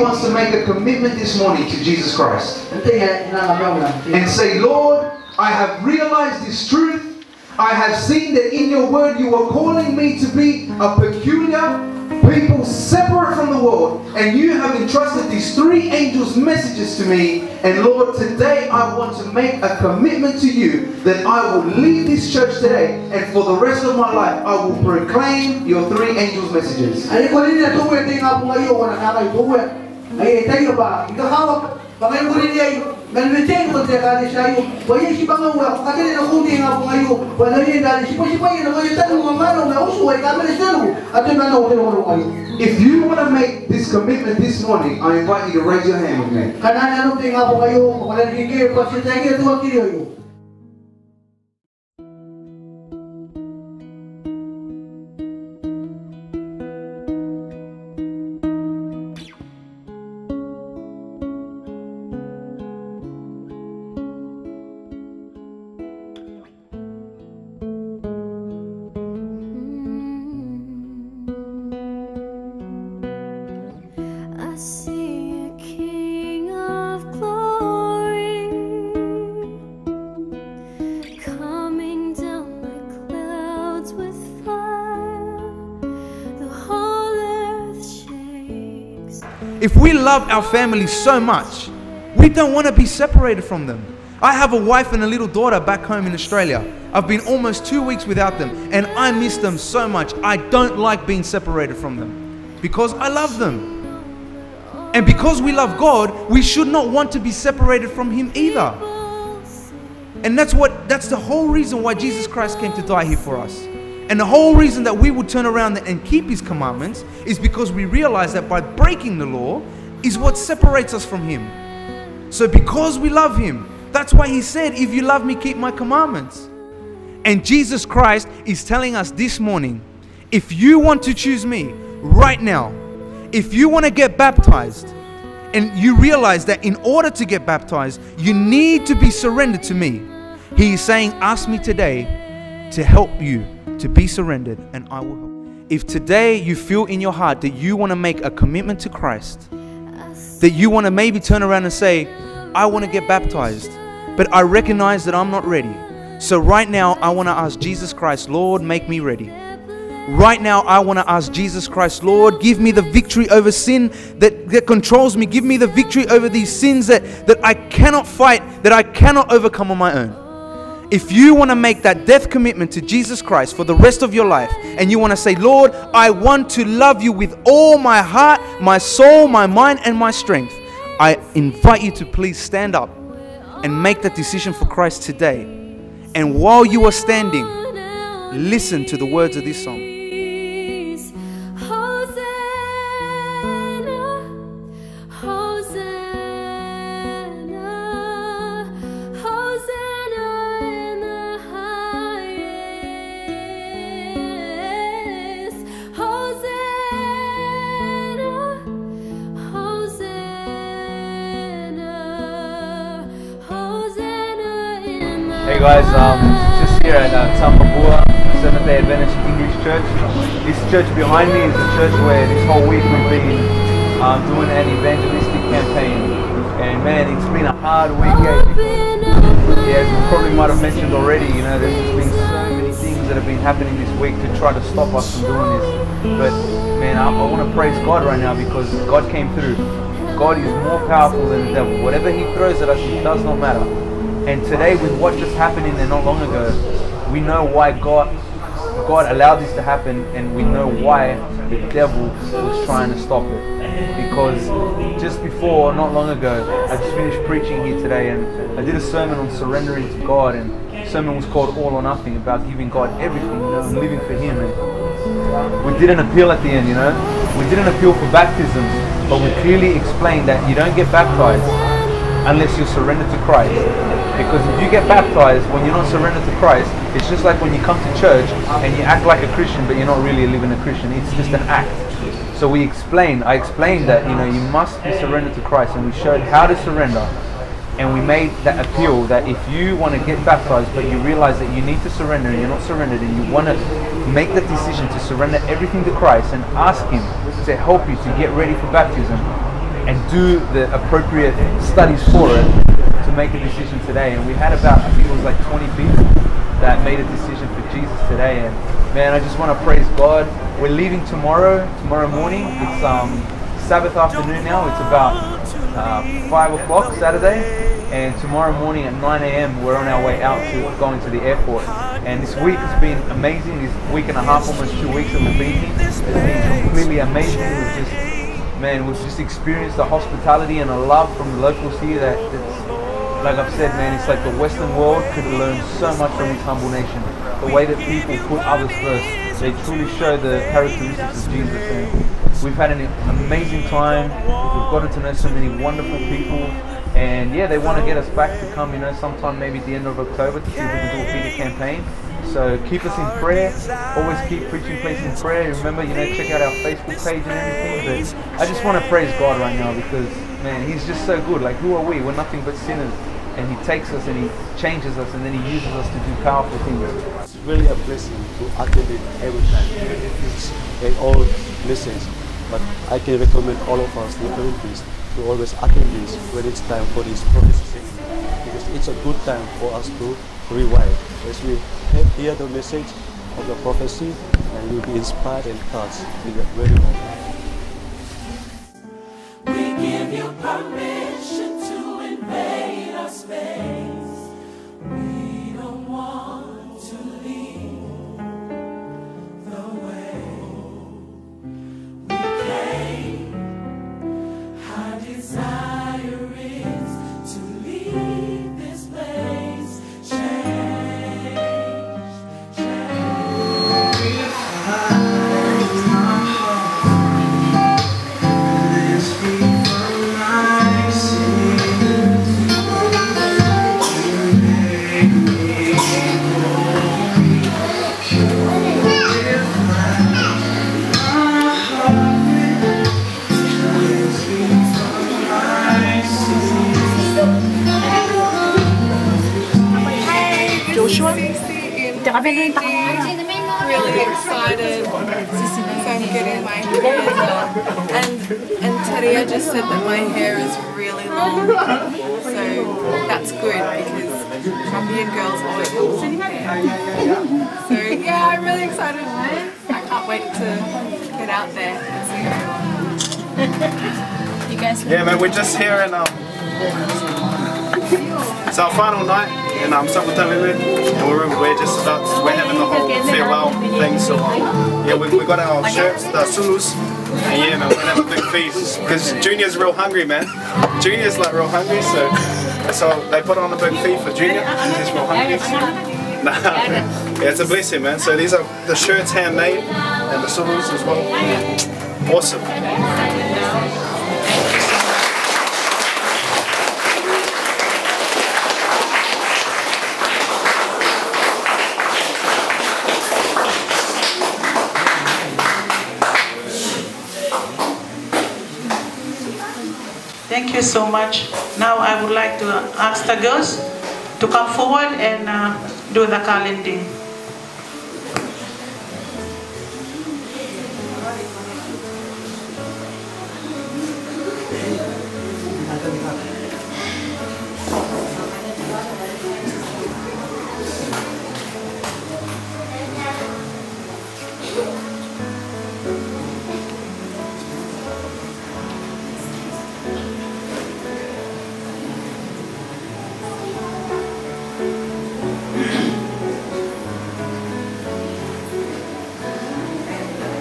Wants to make a commitment this morning to Jesus Christ and say, Lord, I have realized this truth. I have seen that in your word you are calling me to be a peculiar people separate from the world, and you have entrusted these three angels' messages to me, and Lord, today I want to make a commitment to you that I will leave this church today, and for the rest of my life I will proclaim your three angels' messages. If you want to make this commitment this morning, I invite you to raise your hand with me. If we love our family so much, we don't want to be separated from them. I have a wife and a little daughter back home in Australia. I've been almost 2 weeks without them, and I miss them so much. I don't like being separated from them because I love them. And because we love God, we should not want to be separated from Him either. And that's the whole reason why Jesus Christ came to die here for us. And the whole reason that we would turn around and keep His commandments is because we realize that by breaking the law is what separates us from Him. So because we love Him, that's why He said, if you love me, keep my commandments. And Jesus Christ is telling us this morning, if you want to choose me right now, if you want to get baptized, and you realize that in order to get baptized, you need to be surrendered to me, He is saying, ask me today to help you to be surrendered, and I will help. If today you feel in your heart that you want to make a commitment to Christ, that you want to maybe turn around and say, I want to get baptized, but I recognize that I'm not ready. So right now, I want to ask Jesus Christ, Lord, make me ready. Right now, I want to ask Jesus Christ, Lord, give me the victory over sin that controls me. Give me the victory over these sins that I cannot fight, that I cannot overcome on my own. If you want to make that death commitment to Jesus Christ for the rest of your life, and you want to say, Lord, I want to love you with all my heart, my soul, my mind, and my strength, I invite you to please stand up and make that decision for Christ today. And while you are standing, listen to the words of this song. Hey guys, just here at Tambabua Seventh Day Adventist English Church. This church behind me is the church where this whole week we've been doing an evangelistic campaign, and man, it's been a hard weekend. Yeah, as we probably might have mentioned already, you know, there's been so many things that have been happening this week to try to stop us from doing this. But man, I want to praise God right now because God came through. God is more powerful than the devil. Whatever he throws at us, it does not matter. And today, with what just happened in there not long ago, we know why God allowed this to happen, and we know why the devil was trying to stop it. Because just before, not long ago, I just finished preaching here today, and I did a sermon on surrendering to God, and the sermon was called All or Nothing, about giving God everything, you know, and living for Him. And we did an appeal at the end, you know. We did an appeal for baptism, but we clearly explained that you don't get baptized unless you surrender to Christ. Because if you get baptized when you're not surrendered to Christ, it's just like when you come to church and you act like a Christian but you're not really living a Christian. It's just an act. So I explained that, you know, you must be surrendered to Christ, and we showed how to surrender, and we made that appeal that if you want to get baptized but you realize that you need to surrender and you're not surrendered, and you want to make the decision to surrender everything to Christ and ask Him to help you to get ready for baptism and do the appropriate studies for it to make a decision today. And we had about, I think it was like 20 people that made a decision for Jesus today. And man, I just want to praise God. We're leaving tomorrow morning. It's Sabbath afternoon now. It's about 5 o'clock Saturday, and tomorrow morning at 9 a.m. we're on our way out to going to the airport. And this week has been amazing. This week and a half, almost 2 weeks of the meeting has been completely amazing. Man, we've just experienced the hospitality and the love from the locals here that it's, like I've said, man, it's like the Western world could learn so much from this humble nation. The way that people put others first, they truly show the characteristics of Jesus. And we've had an amazing time. We've gotten to know so many wonderful people. And yeah, they want to get us back to come, you know, sometime maybe at the end of October to see if we can do a bigger campaign. So keep us in prayer, always keep Preaching Place in prayer. Remember, you know, check out our Facebook page and everything. But I just want to praise God right now because, man, He's just so good. Like, who are we? We're nothing but sinners. And He takes us and He changes us and then He uses us to do powerful things. It's really a blessing to attend it every time. It's an old message, but I can recommend all of us, the Olympics, to always attend this when it's time for this prophecy. Because it's a good time for us to rewind. As we hear the message of the prophecy, and we'll be inspired and touched in the very moment. We give you permission to invade our space. We don't want to leave the way. We came, our desire is to leave. I'm really excited since I'm getting my hair done, and today I just said that my hair is really long, so that's good because Zambian girls always have long hair. So yeah, I'm really excited. I can't wait to get out there and see everyone. You guys? Yeah, man, we're just here and it's our final night in Savutalele, and we're having the whole farewell thing. So yeah, we got our shirts, the sunus, and yeah, man, we're gonna have a big feast because Junior's real hungry, man. Junior's like real hungry, so they put on a big feast for Junior. He's real hungry. Yeah, it's a blessing, man. So these are the shirts handmade and the sunus as well. Yeah. Awesome. Thank you so much. Now I would like to ask the girls to come forward and do the counting.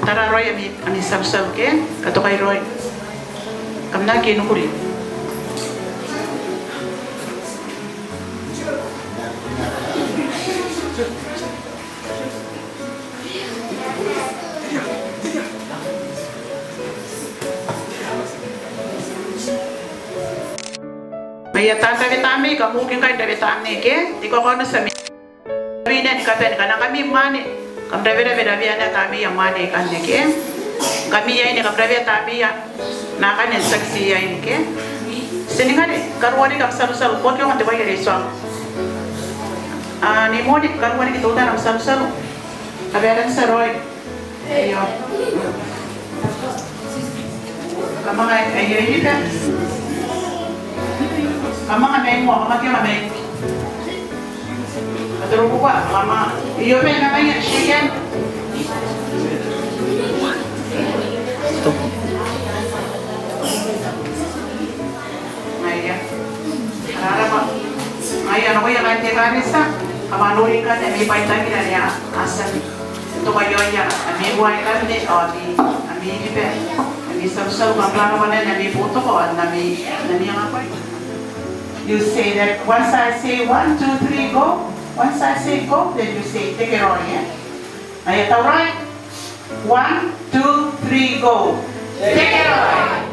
Tara Roy, ami samsam ke, kato kay Roy. Kamna kinukuli. Bayatan tabi-tami, kapukin kayo tabi-tami ke, di ko kono sa minan, katen ka na kami mani. Kamravya na kami yung mani kanya ke. Kami yai ni kamravya tabi ya nakan yung saksi yai ke. Seningan karuani kamsalusal pot yung antibay reswang. Ni mo ni karuani kita udah kamsalusal. Kaberan seroy. Ayo. Kamang ayo ini kan. Kamang amay mo kamang kaya amay. Teruk buat lama. Iyo men namanya Shigen. Stop. Maya. Harap. Maya no ya kan terasa. Kamanuri kan ni pai tadi dari asal. Itu bayo ya. Ami buai kan ni odi. Ami ni pe. Ami sab-sab bangla mana ni foto ko nami nami apa? You say that once I say 1, 2, 3 go. Once I say go, then you say take it on, yeah? Are you all right? 1, 2, 3, go. Take it on.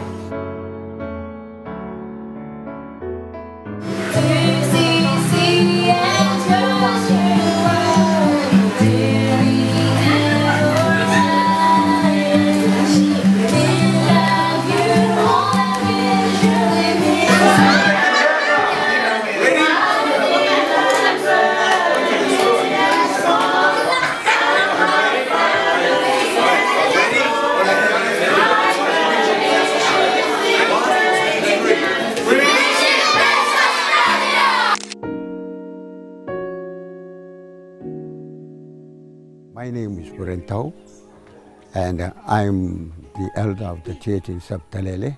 My name is Burentau, and I'm the elder of the church in Savutalele,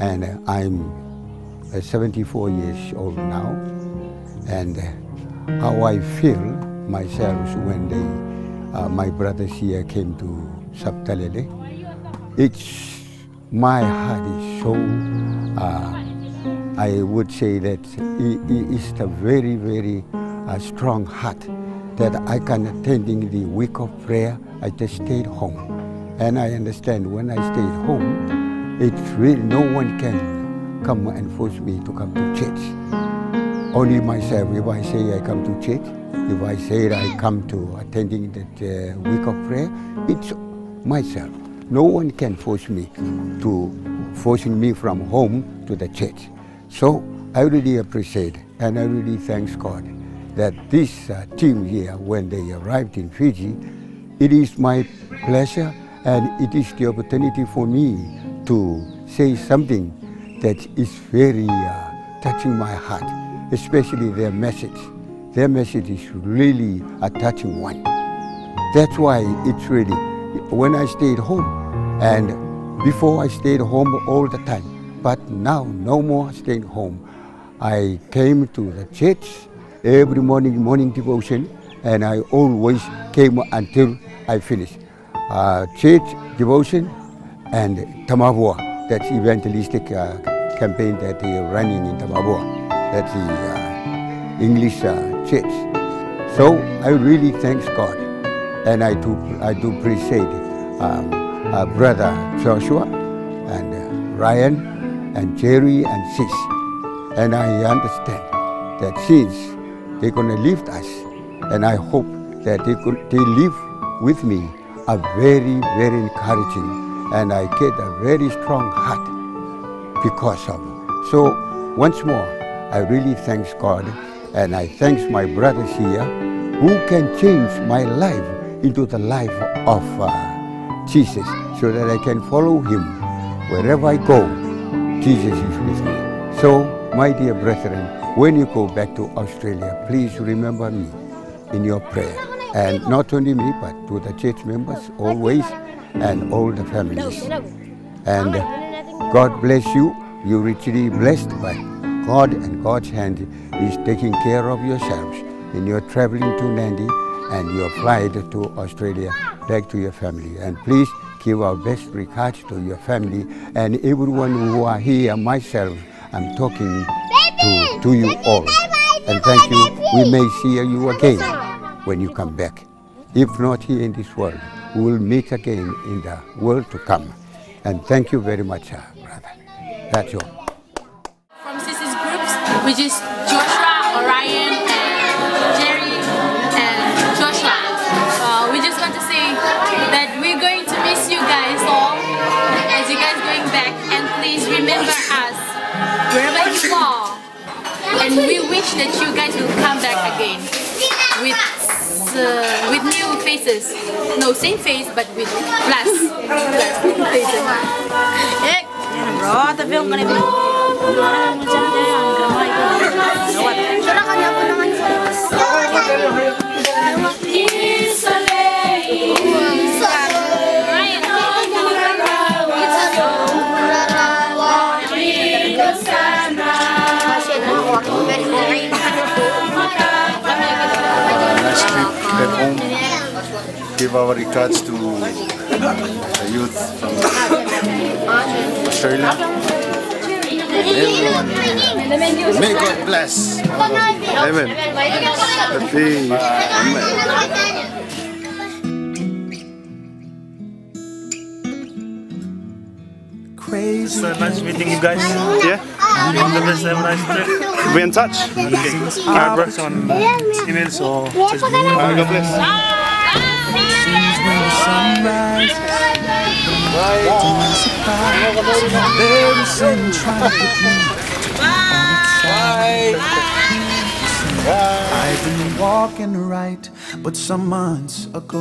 and I'm 74 years old now, and how I feel myself when my brothers here came to Savutalele. It's my heart is so, I would say that it's a very, very strong heart. That I can attending the week of prayer, I just stayed home. And I understand when I stayed home, it's really no one can come and force me to come to church. Only myself, if I say I come to church, if I say I come to attending that week of prayer, it's myself. No one can force me to forcing me from home to the church. So I really appreciate and I really thank God that this team here, when they arrived in Fiji, it is my pleasure and it is the opportunity for me to say something that is very touching my heart, especially their message. Their message is really a touching one. That's why it's really, when I stayed home, and before I stayed home all the time, but now no more staying home. I came to the church every morning devotion, and I always came until I finished. Church devotion and Tambabua, that's evangelistic campaign that they are running in Tambabua, that's the English church. So I really thank God, and I do appreciate Brother Joshua and Ryan and Jerry and Sis, and I understand that since they're going to leave us, and I hope that they leave with me a very, very encouraging, and I get a very strong heart because of it. So once more, I really thank God And I thank my brothers here who can change my life into the life of Jesus so that I can follow him. Wherever I go, Jesus is with me. So, my dear brethren, when you go back to Australia, please remember me in your prayer. And not only me, but to the church members always and all the families. And God bless you. You're richly blessed by God, and God's hand is taking care of yourselves in your traveling to Nadi and your flight to Australia back to your family. And please give our best regards to your family and everyone who are here. Myself, I'm talking to you all. And thank you. We may see you again when you come back. If not here in this world, we will meet again in the world to come. And thank you very much, brother. That's all. From Sis's groups, which is Joshua, Orion, and Jerry, and Joshua, we just want to say that we're going to miss you guys all as you guys going back. And please remember us wherever you are. And we wish that you guys will come back again with new faces. No, same face, but with plus new faces. Give our regards to the youth from Australia. Amen. May God bless. Amen. Amen. It's so nice meeting you guys. Yeah? We're in touch. Okay. Our brothers on email, so just God bless. I've been walking right, but some months ago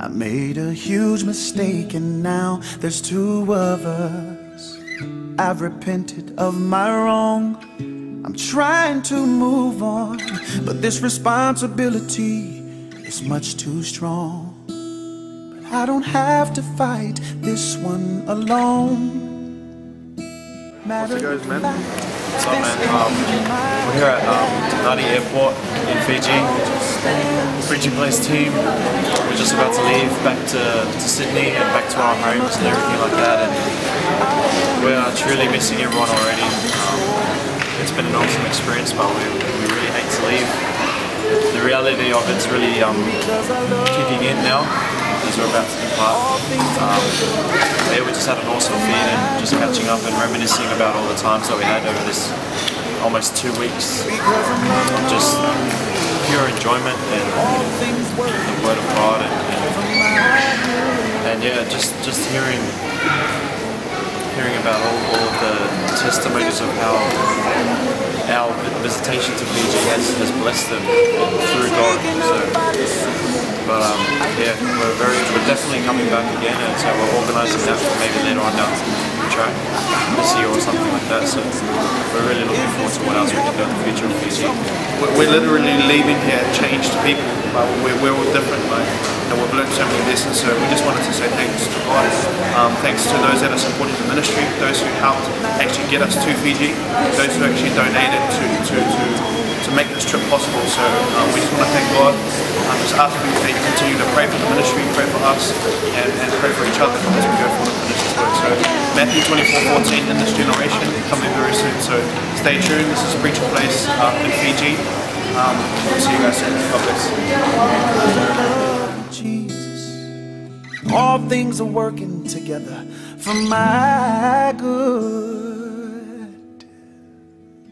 I made a huge mistake, and now there's two of us. I've repented of my wrong. I'm trying to move on, but this responsibility is much too strong. But I don't have to fight this one alone. What's it goes, man? What's up, man? We're here at Nadi Airport in Fiji. Preaching Place team. We're just about to leave back to Sydney and back to our homes and everything like that, and we are truly missing everyone already. It's been an awesome experience, but we really hate to leave. The reality of it's really kicking in now as we're about to depart. Yeah, we just had an awesome feed and just catching up and reminiscing about all the times that we had over this almost 2 weeks of just pure enjoyment and the Word of God, and yeah, just hearing about all of the testimonies of how our visitation to Fiji has blessed them through God. So, but yeah, we're definitely coming back again, and so we're organising that for maybe later on down the track this year or something like that. So we're really looking forward to what else we can do in the future of Fiji. We're literally leaving here changed people, but we're all different, like, and we've learned so many lessons, so we just wanted to say thanks to God, thanks to those that are supporting the ministry, those who helped actually get us to Fiji, those who actually donated to make this trip possible. So we just want to thank God, just ask people to continue to pray for the ministry, pray for us, and pray for each other as we go forward and finish this work. So Matthew 24:14, in this generation, coming very soon, so stay tuned. This is Preaching Place in Fiji. We'll see you guys soon. God bless. Jesus, all things are working together for my good.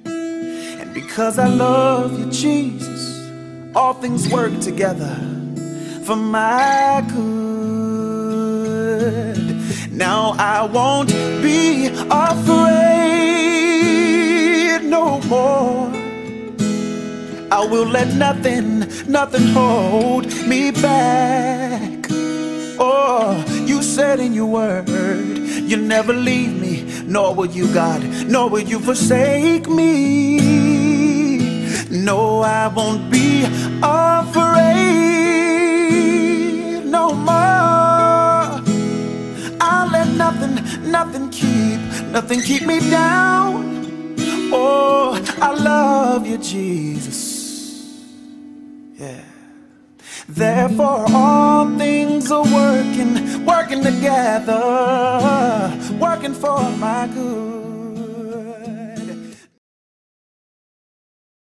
And because I love you, Jesus, all things work together for my good. Now I won't be afraid no more. I will let nothing hold me back. Oh, you said in your word, you never leave me, nor will you, God, nor will you forsake me. No, I won't be afraid no more. I'll let nothing keep me down. Oh, I love you, Jesus. Yeah. Therefore all things are working together, working for my good.